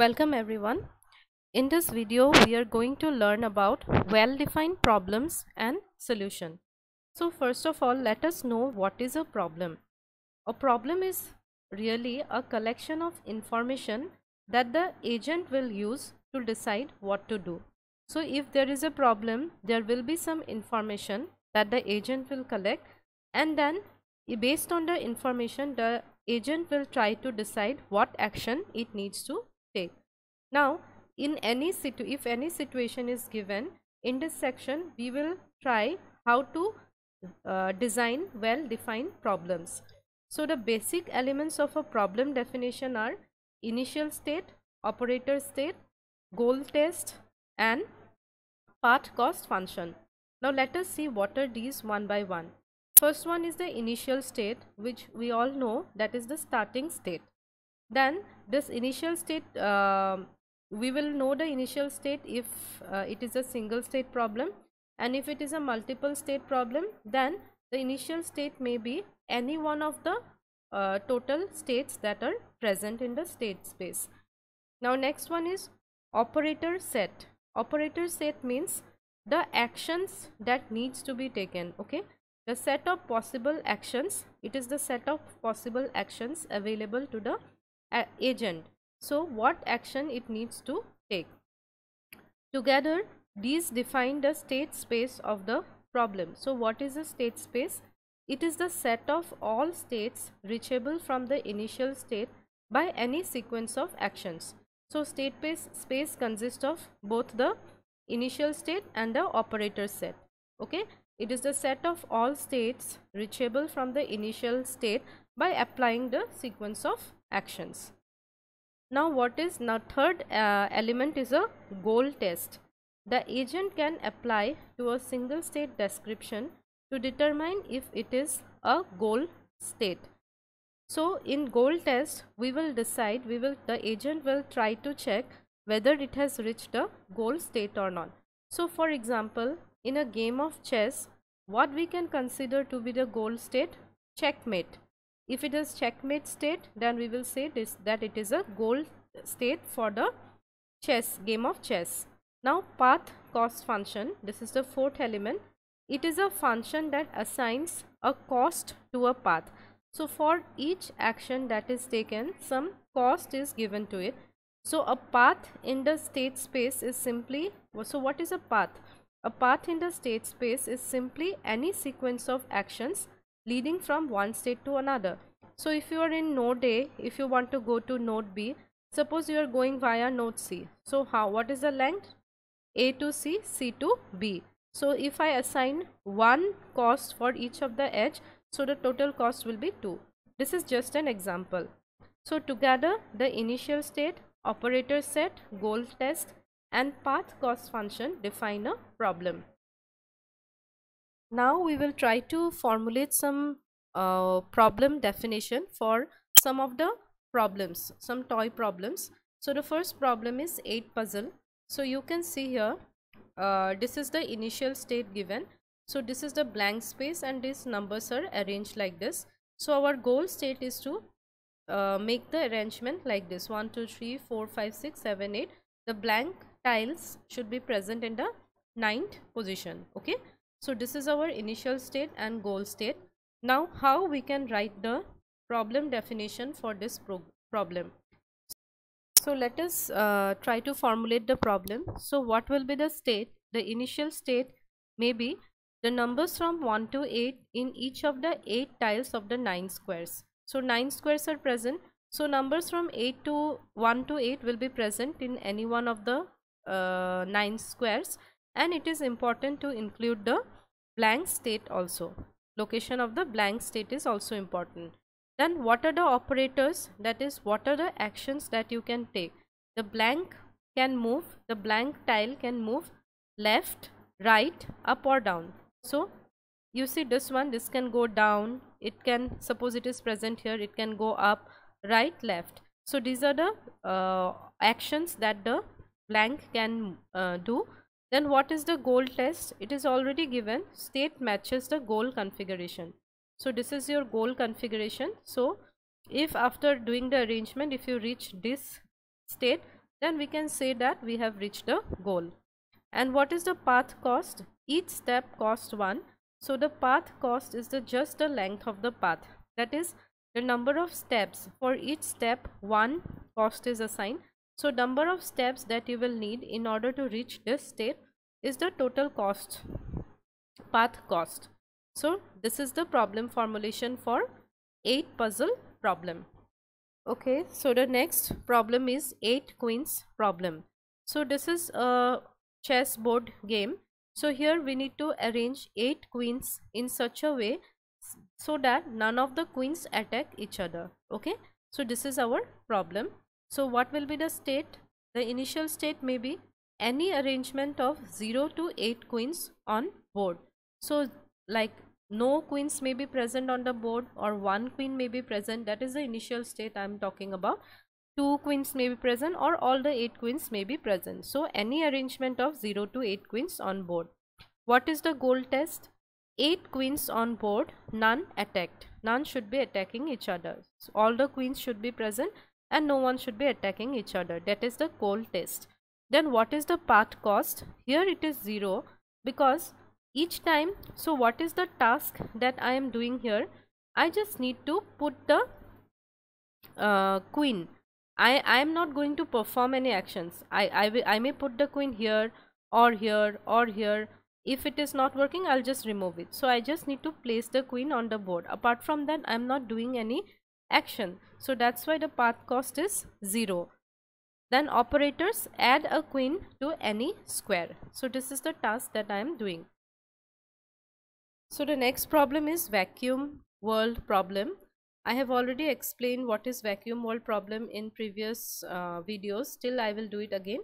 Welcome everyone. In this video we are going to learn about well-defined problems and solution. So first of all, let us know what is a problem. A problem is really a collection of information that the agent will use to decide what to do. So if there is a problem, there will be some information that the agent will collect, and then based on the information the agent will try to decide what action it needs to take. Now in if any situation is given, in this section we will try how to design well-defined problems. So the basic elements of a problem definition are initial state, operator state, goal test, and path cost function. Now let us see what are these one by one. First one is the initial state, which we all know that is the starting state. Then this initial state, we will know the initial state if it is a single state problem, and if it is a multiple state problem, then the initial state may be any one of the total states that are present in the state space. Now next one is operator set. Operator set means the actions that needs to be taken, okay, the set of possible actions. It is the set of possible actions available to the agent. So what action it needs to take. Together these define the state space of the problem. So what is the state space? It is the set of all states reachable from the initial state by any sequence of actions. So state space consists of both the initial state and the operator set, okay. It is the set of all states reachable from the initial state by applying the sequence of actions. Now third element is a goal test. The agent can apply to a single state description to determine if it is a goal state. So in goal test the agent will try to check whether it has reached a goal state or not. So for example, in a game of chess, what we can consider to be the goal state? Checkmate. If it is checkmate state, then we will say that it is a goal state for the game of chess. Now path cost function, this is the fourth element. It is a function that assigns a cost to a path. So for each action that is taken, some cost is given to it. So a path in the state space is simply, so what is a path? A path in the state space is simply any sequence of actions leading from one state to another. So if you are in node A, if you want to go to node B, suppose you are going via node C. So what is the length? A to C, C to B. So if I assign one cost for each of the edge, so the total cost will be 2. This is just an example. So together the initial state, operator set, goal test, and path cost function define a problem. Now we will try to formulate some problem definition for some of the problems, some toy problems. So the first problem is 8 puzzle. So you can see here, this is the initial state given. So this is the blank space and these numbers are arranged like this. So our goal state is to make the arrangement like this, 1, 2, 3, 4, 5, 6, 7, 8. The blank tiles should be present in the 9th position, okay. So this is our initial state and goal state. Now how we can write the problem definition for this problem. So let us try to formulate the problem. So what will be the state? The initial state may be the numbers from 1 to 8 in each of the 8 tiles of the 9 squares. So 9 squares are present. So numbers from 1 to 8 will be present in any one of the 9 squares, and it is important to include the blank state also. Location of the blank state is also important. Then what are the operators? That is, what are the actions that you can take? The blank can move, the blank tile can move left, right, up or down. So you see this can go down, it can, suppose it is present here, it can go up, right, left. So these are the actions that the blank can do. Then what is the goal test? It is already given, state matches the goal configuration. So this is your goal configuration. So if after doing the arrangement, if you reach this state, then we can say that we have reached the goal. And what is the path cost? Each step costs 1. So the path cost is just the length of the path, that is the number of steps. For each step 1 cost is assigned. So number of steps that you will need in order to reach this state is the total cost, path cost. So this is the problem formulation for 8 puzzle problem. Okay, so the next problem is 8 queens problem. So this is a chessboard game. So here we need to arrange 8 queens in such a way so that none of the queens attack each other. Okay, so this is our problem. So what will be the state? The initial state may be any arrangement of 0 to 8 queens on board. So like no queens may be present on the board, or 1 queen may be present. That is the initial state I am talking about. 2 queens may be present, or all the 8 queens may be present. So any arrangement of 0 to 8 queens on board. What is the goal test? 8 queens on board, none attacked. None should be attacking each other. So all the queens should be present and no one should be attacking each other. That is the goal test. Then what is the path cost? Here it is 0 because each time, so what is the task that I am doing here? I just need to put the queen. I am not going to perform any actions. I may put the queen here or here or here. If it is not working, I'll just remove it. So I just need to place the queen on the board. Apart from that, I'm not doing any action. So that's why the path cost is 0. Then operators, add a queen to any square. So this is the task that I am doing. So the next problem is vacuum world problem. I have already explained what is vacuum world problem in previous videos. Still I will do it again.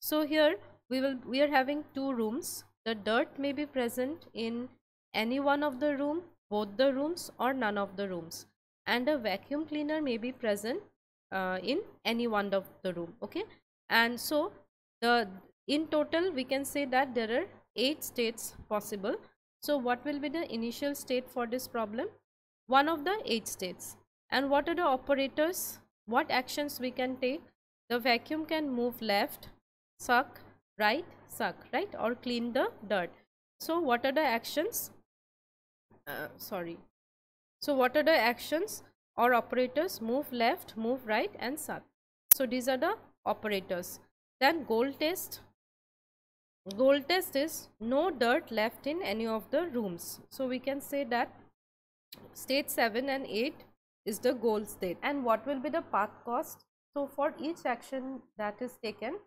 So here we are having 2 rooms. The dirt may be present in any one of the room, both the rooms, or none of the rooms. And a vacuum cleaner may be present in any one of the room. Okay, and so in total we can say that there are 8 states possible. So what will be the initial state for this problem? One of the 8 states. And what are the operators? What actions we can take? The vacuum can move left, suck, right, or clean the dirt. So what are the actions? So what are the actions or operators? Move left, move right, and suck. So these are the operators. Then goal test. Goal test is no dirt left in any of the rooms. So we can say that state 7 and 8 is the goal state. And what will be the path cost? So for each action that is taken,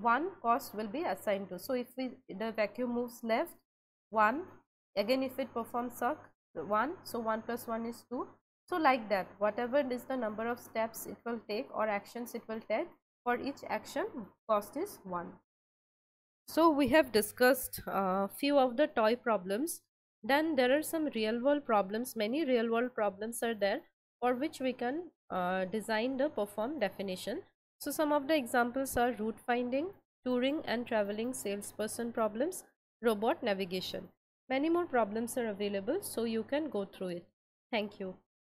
1 cost will be assigned to. So if the vacuum moves left, 1. Again, if it performs suck, 1. So 1 plus 1 is 2. So like that, whatever is the number of steps it will take or actions it will take, for each action cost is 1. So we have discussed few of the toy problems. Then there are some real world problems. Many real world problems are there for which we can design the perform definition. So some of the examples are route finding, touring and traveling salesperson problems, robot navigation. Many more problems are available, so you can go through it. Thank you.